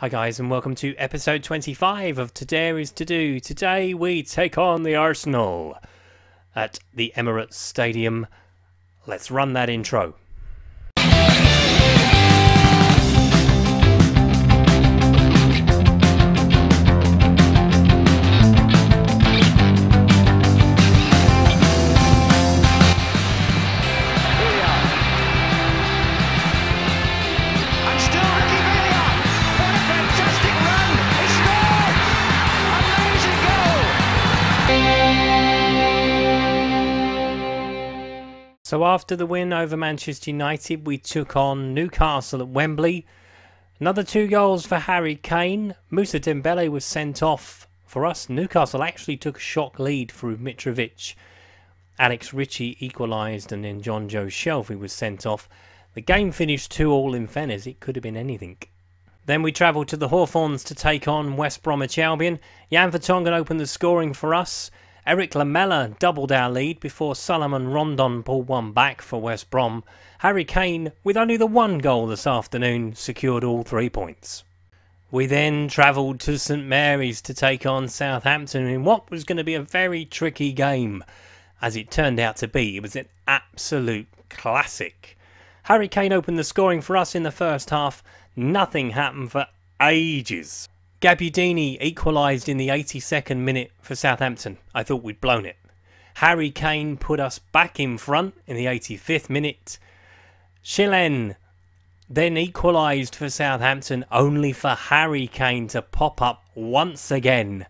Hi guys and welcome to episode 25 of To Dare Is To Do. Today we take on the Arsenal at the Emirates Stadium. Let's run that intro. So after the win over Manchester United, we took on Newcastle at Wembley. Another 2 goals for Harry Kane. Moussa Dembele was sent off for us. Newcastle actually took a shock lead through Mitrovic. Alex Ritchie equalised and then John Joe Shelvey was sent off. The game finished 2-2 in Fenners. It could have been anything. Then we travelled to the Hawthorns to take on West Bromwich Albion. Jan Vertonghen opened the scoring for us. Eric Lamela doubled our lead before Solomon Rondon pulled one back for West Brom. Harry Kane, with only the 1 goal this afternoon, secured all 3 points. We then travelled to St Mary's to take on Southampton in what was going to be a very tricky game. As it turned out to be, it was an absolute classic. Harry Kane opened the scoring for us in the first half. Nothing happened for ages. Gabbiadini equalised in the 82nd minute for Southampton. I thought we'd blown it. Harry Kane put us back in front in the 85th minute. Schillen then equalised for Southampton, only for Harry Kane to pop up once again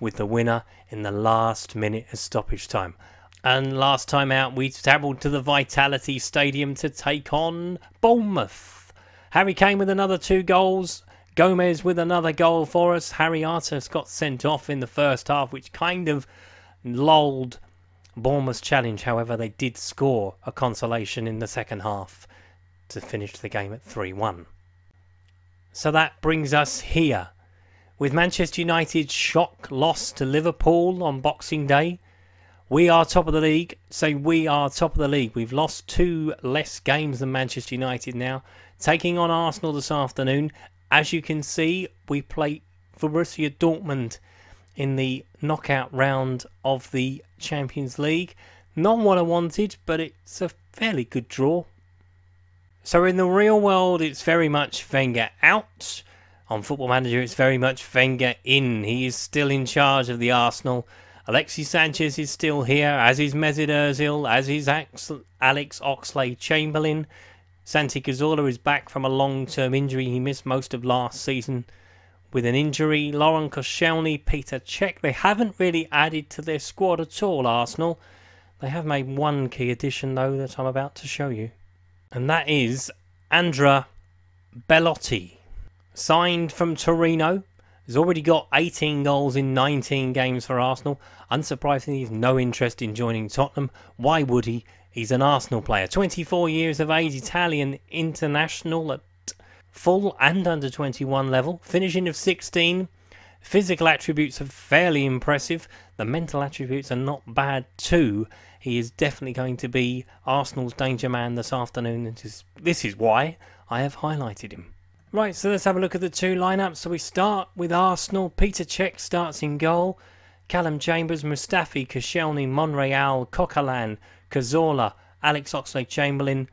with the winner in the last minute of stoppage time. And last time out, we travelled to the Vitality Stadium to take on Bournemouth. Harry Kane with another 2 goals. Gomez with another goal for us. Harry Artis got sent off in the first half, which kind of lulled Bournemouth's challenge. However, they did score a consolation in the second half to finish the game at 3-1. So that brings us here with Manchester United's shock loss to Liverpool on Boxing Day. We are top of the league. So we are top of the league. We've lost 2 less games than Manchester United now. Taking on Arsenal this afternoon. As you can see, we play Borussia Dortmund in the knockout round of the Champions League. Not what I wanted, but it's a fairly good draw. So in the real world, it's very much Wenger out. On Football Manager, it's very much Wenger in. He is still in charge of the Arsenal. Alexis Sanchez is still here, as is Mesut Ozil, as is Alex Oxlade-Chamberlain. Santi Cazorla is back from a long-term injury. He missed most of last season with an injury. Laurent Koscielny, Peter Cech. They haven't really added to their squad at all, Arsenal. They have made 1 key addition, though, that I'm about to show you. And that is Andre Belotti. Signed from Torino. He's already got 18 goals in 19 games for Arsenal. Unsurprisingly, he has no interest in joining Tottenham. Why would he? He's an Arsenal player, 24 years of age, Italian international at full and under 21 level, finishing of 16. Physical attributes are fairly impressive. The mental attributes are not bad too. He is definitely going to be Arsenal's danger man this afternoon. And this is why I have highlighted him. Right, so let's have a look at the 2 lineups. So we start with Arsenal. Peter Cech starts in goal. Callum Chambers, Mustafi, Koscielny, Monreal, Coquelin, Cazorla, Alex Oxlade-Chamberlain,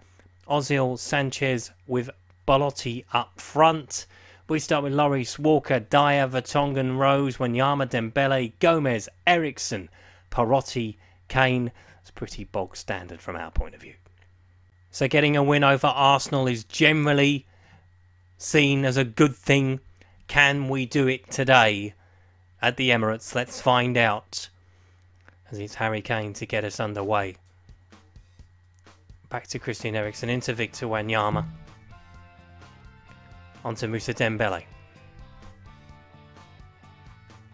Ozil, Sanchez with Belotti up front. We start with Loris, Walker, Dier, Vertonghen, Rose, Wanyama, Dembele, Gomez, Eriksen, Perotti, Kane. It's pretty bog standard from our point of view. So getting a win over Arsenal is generally seen as a good thing. Can we do it today at the Emirates? Let's find out, as it's Harry Kane to get us underway. Back to Christian Eriksen, into Victor Wanyama, onto Moussa Dembele.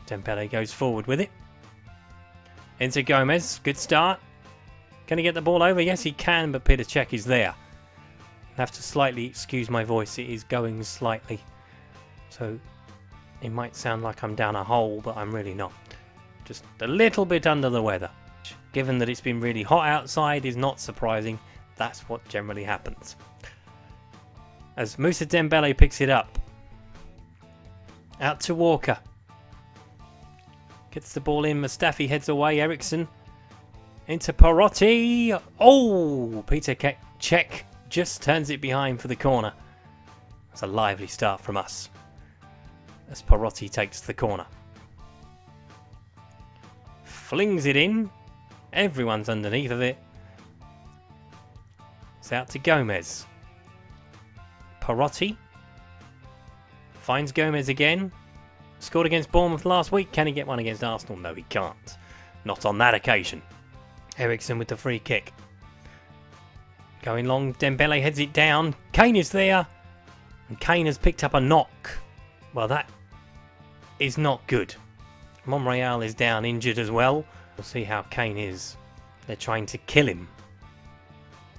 Dembele goes forward with it, into Gomez, good start. Can he get the ball over? Yes he can, but Peter Cech is there. I have to slightly excuse my voice, it is going slightly. So it might sound like I'm down a hole, but I'm really not. Just a little bit under the weather. Given that it's been really hot outside is not surprising. That's what generally happens. As Moussa Dembele picks it up. Out to Walker. Gets the ball in. Mustafi heads away. Eriksen. Into Perotti. Oh! Peter Cech just turns it behind for the corner. That's a lively start from us as Perotti takes the corner. Flings it in. Everyone's underneath of it. It's out to Gomez. Perotti finds Gomez again. Scored against Bournemouth last week. Can he get one against Arsenal? No, he can't. Not on that occasion. Eriksen with the free kick. Going long. Dembele heads it down. Kane is there. And Kane has picked up a knock. Well, that is not good. Monreal is down injured as well. We'll see how Kane is. They're trying to kill him.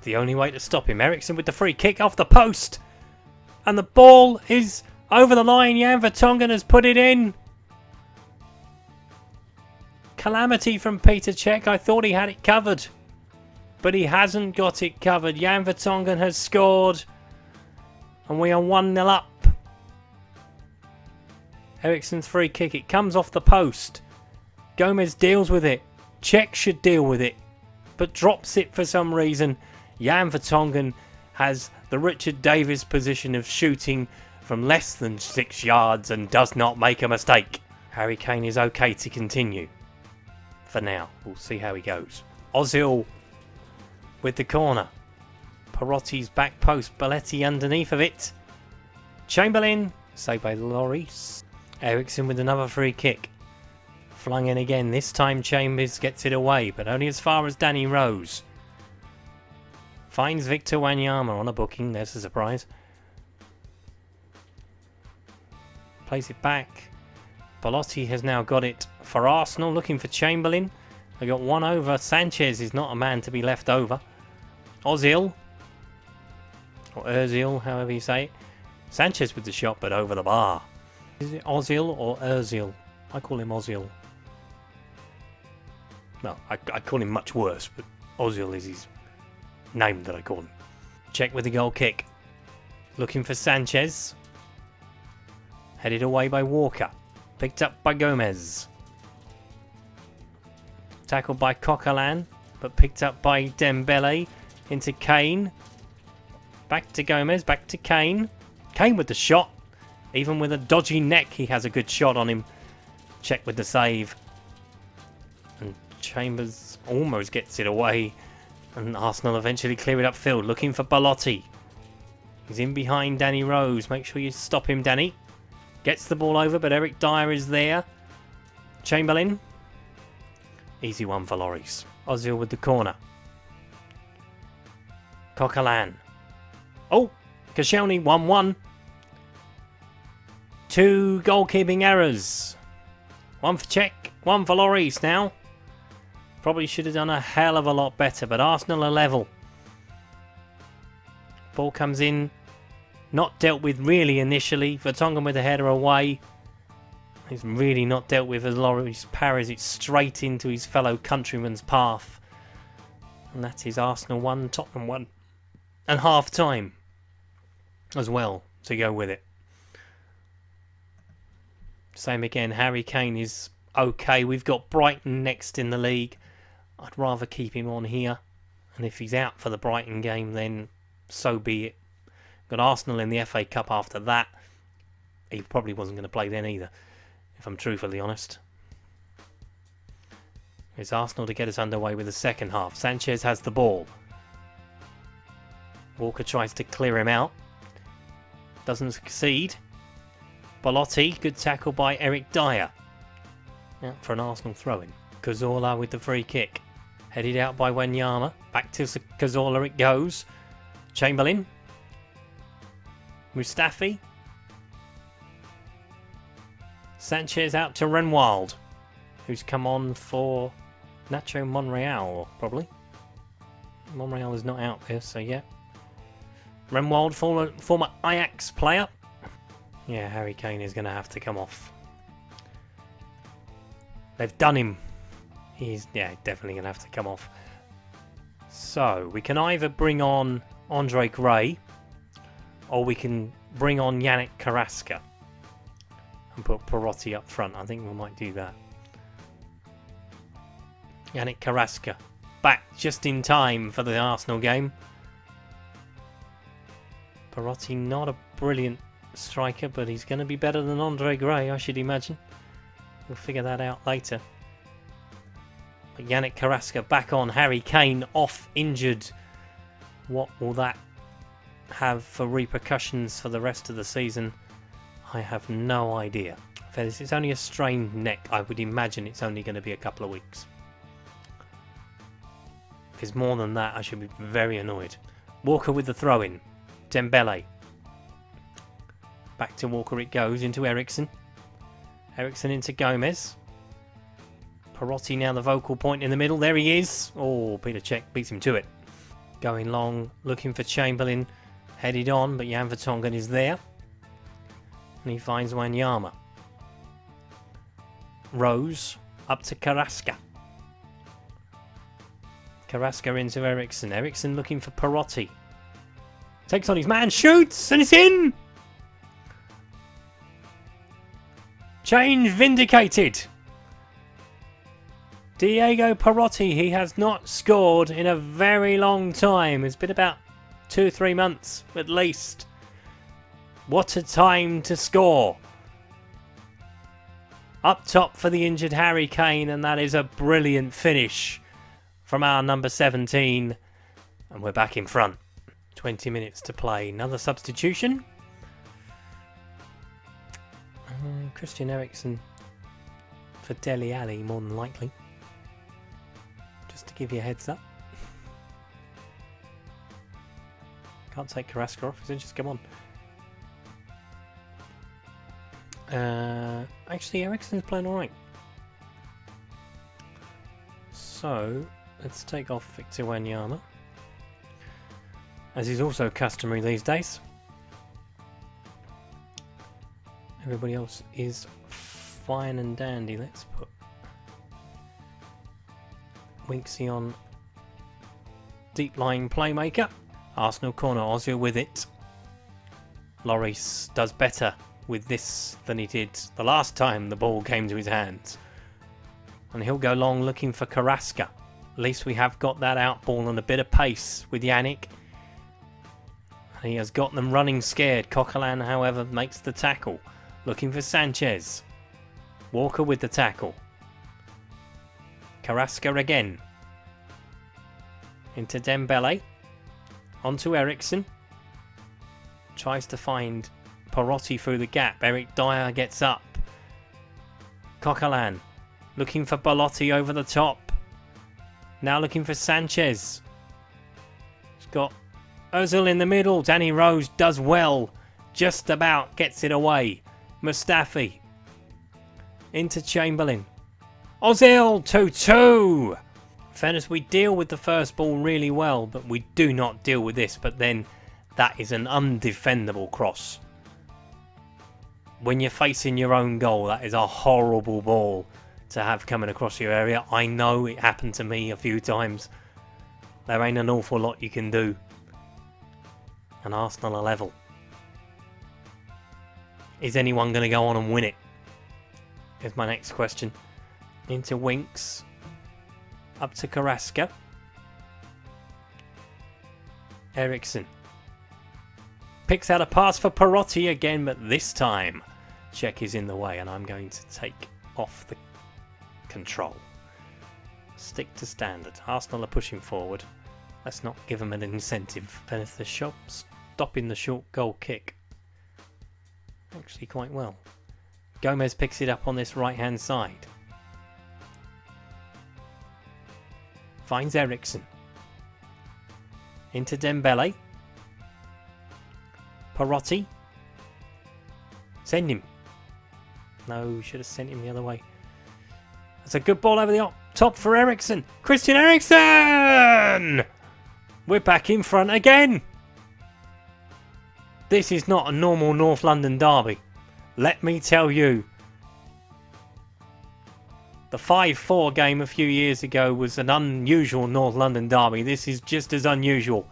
The only way to stop him. Eriksen with the free kick off the post. And the ball is over the line. Jan Vertonghen has put it in. Calamity from Peter Cech. I thought he had it covered. But he hasn't got it covered. Jan Vertonghen has scored. And we are 1-0 up. Eriksen's free kick. It comes off the post. Gomez deals with it. Cech should deal with it. But drops it for some reason. Jan Vertonghen has the Richard Davis position of shooting from less than 6 yards and does not make a mistake. Harry Kane is okay to continue. For now. We'll see how he goes. Ozil with the corner. Perotti's back post. Balotelli underneath of it. Chamberlain. Saved by Loris. Eriksen with another free kick. Flung in again. This time Chambers gets it away, but only as far as Danny Rose. Finds Victor Wanyama on a booking. There's a surprise. Plays it back. Perotti has now got it for Arsenal. Looking for Chamberlain. They got one over. Sanchez is not a man to be left over. Ozil. Or Ozil, however you say it. Sanchez with the shot, but over the bar. Is it Ozil or Ozil? I call him Ozil. No, I call him much worse, but Ozil is his name that I call him. Cech with the goal kick. Looking for Sanchez. Headed away by Walker. Picked up by Gomez. Tackled by Coquelin, but picked up by Dembele. Into Kane. Back to Gomez, back to Kane. Kane with the shot. Even with a dodgy neck, he has a good shot on him. Cech with the save. And Chambers almost gets it away. And Arsenal eventually clear it upfield. Looking for Balotelli. He's in behind Danny Rose. Make sure you stop him, Danny. Gets the ball over, but Eric Dier is there. Chamberlain. Easy one for Loris. Ozil with the corner. Coquelin. Oh! Koscielny 1-1. Two goalkeeping errors. One for Cech, one for Loris now. Probably should have done a hell of a lot better, but Arsenal are level. Ball comes in. Not dealt with really initially. Vertonghen with a header away. He's really not dealt with as Loris parries it straight into his fellow countryman's path. And that is Arsenal 1, Tottenham 1. And half time as well to go with it. Same again, Harry Kane is okay. We've got Brighton next in the league. I'd rather keep him on here. And if he's out for the Brighton game, then so be it. Got Arsenal in the FA Cup after that. He probably wasn't going to play then either, if I'm truthfully honest. It's Arsenal to get us underway with the second half. Sanchez has the ball. Walker tries to clear him out. Doesn't succeed. Balotelli, good tackle by Eric Dier. Out for an Arsenal throw-in. Cazorla with the free kick. Headed out by Wanyama. Back to Cazorla it goes. Chamberlain. Mustafi. Sanchez out to Renwald, who's come on for Nacho Monreal, probably. Monreal is not out there, so yeah. Renwald, former Ajax player. Yeah, Harry Kane is going to have to come off. They've done him. He's, yeah, definitely going to have to come off. So, we can either bring on Andre Gray or we can bring on Yannick Carrasco. and put Perotti up front. I think we might do that. Yannick Carrasco back just in time for the Arsenal game. Perotti, not a brilliant striker, but he's going to be better than Andre Gray, I should imagine. We'll figure that out later. But Yannick Carrasco back on. Harry Kane off injured. What will that have for repercussions for the rest of the season? I have no idea. It's only a strained neck. I would imagine it's only going to be a couple of weeks. If it's more than that, I should be very annoyed. Walker with the throw-in. Dembele. Back to Walker it goes, into Eriksen. Eriksen into Gomez. Perotti now the vocal point in the middle. There he is. Oh, Peter Cech beats him to it. Going long, looking for Chamberlain. Headed on, but Jan Vertonghen is there. And he finds Wanyama. Rose up to Carrasco. Carrasco into Eriksen. Eriksen looking for Perotti. Takes on his man, shoots, and it's in! Change vindicated. Diego Perotti, he has not scored in a very long time. It's been about 2-3 months at least. What a time to score. Up top for the injured Harry Kane, and that is a brilliant finish from our number 17. And we're back in front. 20 minutes to play. Another substitution. Christian Eriksen for Dele Alli, more than likely. Just to give you a heads up. Can't take Carrasco off, he's just come on. Actually, Eriksen's playing alright. So, let's take off Victor Wanyama, as is also customary these days. Everybody else is fine and dandy. Let's put Winksy on deep-lying playmaker. Arsenal corner, Ozil with it. Loris does better with this than he did the last time the ball came to his hands. And he'll go long looking for Carrasco. At least we have got that out ball and a bit of pace with Yannick. And he has got them running scared. Coquelin, however, makes the tackle. Looking for Sanchez. Walker with the tackle. Carrasco again. Into Dembele. Onto Eriksen. Tries to find Perotti through the gap. Eric Dier gets up. Coquelin. Looking for Balotelli over the top. Now looking for Sanchez. He's got Ozil in the middle. Danny Rose does well. Just about gets it away. Mustafi. Into Chamberlain. Ozil 2-2. Fairness, we deal with the first ball really well, but we do not deal with this. But then that is an undefendable cross. When you're facing your own goal, that is a horrible ball to have coming across your area. I know it happened to me a few times. There ain't an awful lot you can do. And Arsenal are level. Is anyone going to go on and win it? Here's my next question. Into Winks. Up to Carrasco. Eriksen. Picks out a pass for Perotti again, but this time Cech is in the way, and I'm going to take off the control. Stick to standard. Arsenal are pushing forward. Let's not give them an incentive. And if the shop's stopping the short goal kick actually quite well. Gomez picks it up on this right hand side. Finds Eriksen. Into Dembele. Perotti. Send him. No, should have sent him the other way. That's a good ball over the top for Eriksen. Christian Eriksen! We're back in front again. This is not a normal North London derby. Let me tell you. The 5-4 game a few years ago was an unusual North London derby. This is just as unusual.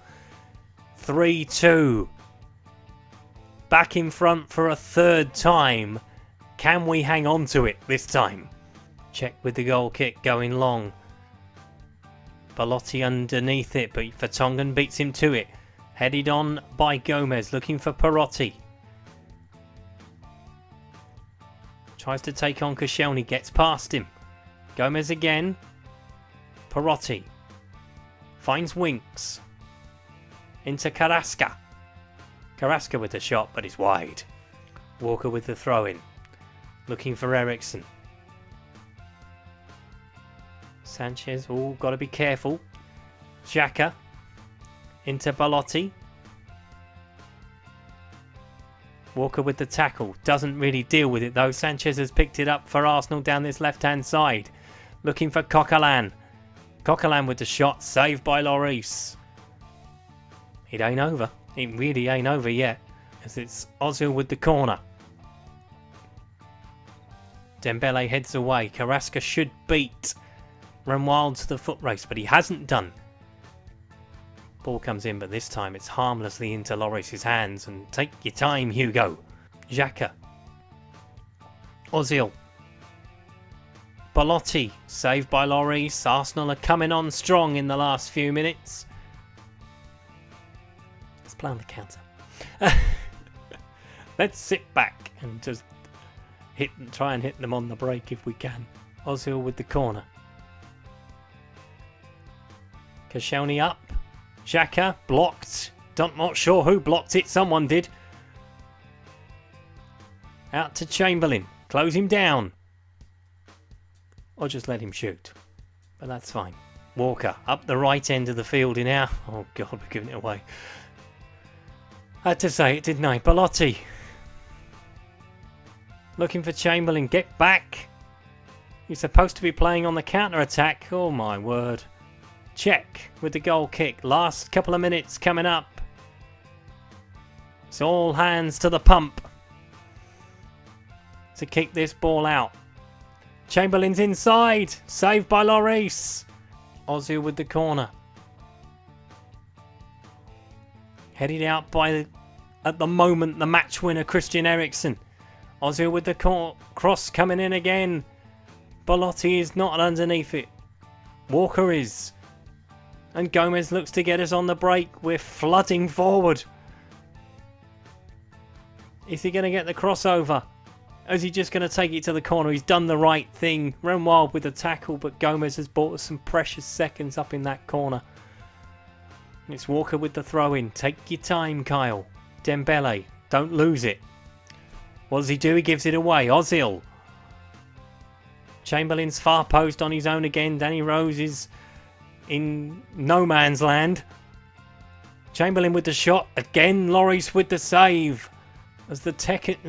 3-2. Back in front for a third time. Can we hang on to it this time? Check with the goal kick going long. Perotti underneath it, but Vertonghen beats him to it. Headed on by Gomez, looking for Perotti. Tries to take on Koscielny, gets past him. Gomez again. Perotti. Finds Winks. Into Carrasco. Carrasco with the shot, but it's wide. Walker with the throw-in. Looking for Eriksen. Sanchez, oh, got to be careful. Xhaka. Into Perotti. Walker with the tackle. Doesn't really deal with it though. Sanchez has picked it up for Arsenal down this left-hand side. Looking for Coquelin. Coquelin with the shot. Saved by Loris. It ain't over. It really ain't over yet. As it's Ozil with the corner. Dembele heads away. Carrasco should beat Renwald to the foot race, but he hasn't done. Ball comes in, but this time it's harmlessly into Loris's hands. And take your time, Hugo. Xhaka. Ozil. Perotti. Saved by Loris. Arsenal are coming on strong in the last few minutes. Let's play on the counter. Let's sit back and just try and hit them on the break if we can. Ozil with the corner. Koscielny up. Xhaka blocked. Not sure who blocked it. Someone did. Out to Chamberlain. Close him down. Or just let him shoot. But that's fine. Walker up the right end of the field in our... Oh God, we're giving it away. I had to say it, didn't I? Perotti. Looking for Chamberlain. Get back. You're supposed to be playing on the counter-attack. Oh my word. Check with the goal kick. Last couple of minutes coming up. It's all hands to the pump to kick this ball out. Chamberlain's inside. Saved by Loris. Ozil with the corner. Headed out by, at the moment, the match winner Christian Eriksen. Ozil with the cross coming in again. Perotti is not underneath it. Walker is. And Gomez looks to get us on the break. We're flooding forward. Is he going to get the crossover? Or is he just going to take it to the corner? He's done the right thing. Renwald with the tackle, but Gomez has bought us some precious seconds up in that corner. And it's Walker with the throw-in. Take your time, Kyle. Dembele, don't lose it. What does he do? He gives it away. Ozil. Chamberlain's far post on his own again. Danny Rose is... in no man's land. Chamberlain with the shot again. Loris with the save as the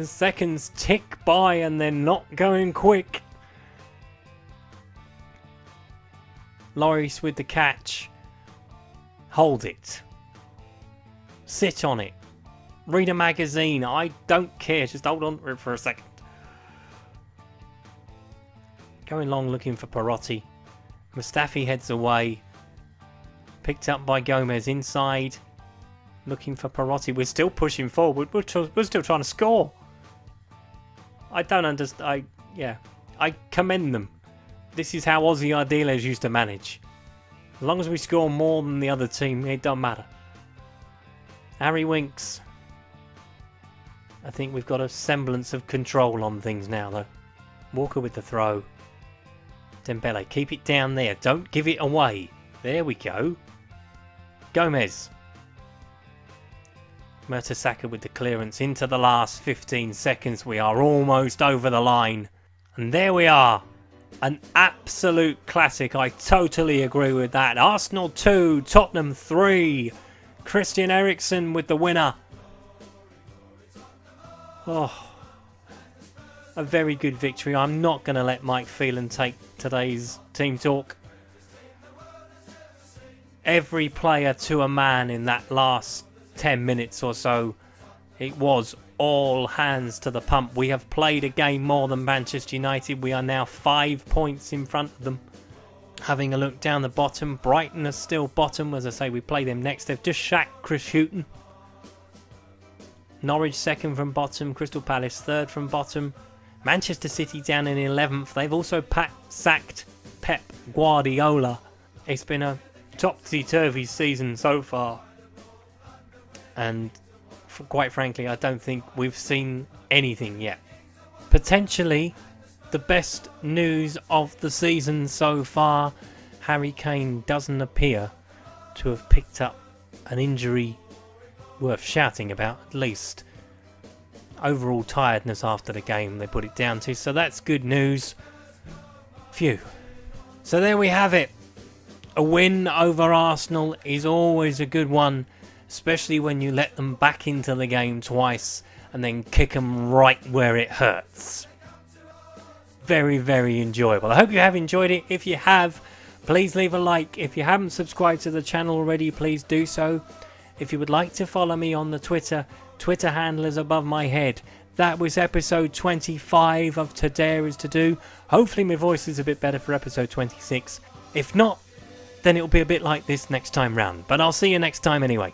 seconds tick by and they're not going quick. Loris with the catch. Hold it. Sit on it. Read a magazine. I don't care. Just hold on to it for a second. Going long looking for Perotti. Mustafi heads away. Picked up by Gomez inside. Looking for Perotti. We're still pushing forward. We're still trying to score. I don't understand. I commend them. This is how Aussie Ardiles used to manage. As long as we score more than the other team, it doesn't matter. Harry Winks. I think we've got a semblance of control on things now, though. Walker with the throw. Dembele, keep it down there. Don't give it away. There we go. Gomez. Mertesacker with the clearance into the last 15 seconds. We are almost over the line. And there we are. An absolute classic. I totally agree with that. Arsenal 2, Tottenham 3. Christian Eriksen with the winner. Oh. A very good victory. I'm not going to let Mike Phelan take today's team talk. Every player to a man in that last 10 minutes or so. It was all hands to the pump. We have played a game more than Manchester United. We are now 5 points in front of them. Having a look down the bottom. Brighton are still bottom. As I say, we play them next. They've just sacked Chris Hughton. Norwich second from bottom. Crystal Palace third from bottom. Manchester City down in 11th. They've also sacked Pep Guardiola. It's been a topsy-turvy season so far. And quite frankly, I don't think we've seen anything yet. Potentially the best news of the season so far, Harry Kane doesn't appear to have picked up an injury worth shouting about, at least. Overall tiredness after the game they put it down to, so that's good news. Phew. So there we have it. A win over Arsenal is always a good one, especially when you let them back into the game twice and then kick them right where it hurts. Very, very enjoyable. I hope you have enjoyed it. If you have, please leave a like. If you haven't subscribed to the channel already, please do so. If you would like to follow me on the Twitter handle is above my head. That was episode 25 of To Dare Is To Do. Hopefully my voice is a bit better for episode 26. If not, then it'll be a bit like this next time round. But I'll see you next time anyway.